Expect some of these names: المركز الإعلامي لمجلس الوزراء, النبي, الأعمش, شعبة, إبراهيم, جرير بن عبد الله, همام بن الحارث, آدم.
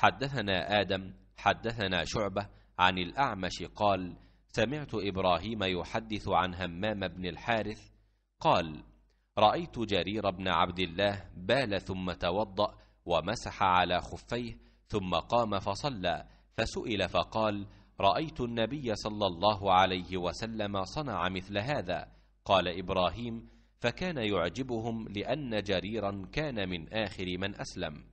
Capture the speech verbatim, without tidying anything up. حدثنا آدم حدثنا شعبة عن الأعمش قال: سمعت إبراهيم يحدث عن همام بن الحارث قال: رأيت جرير بن عبد الله بال ثم توضأ ومسح على خفيه ثم قام فصلى، فسئل فقال: رأيت النبي صلى الله عليه وسلم صنع مثل هذا. قال إبراهيم: فكان يعجبهم لأن جريرا كان من آخر من أسلم.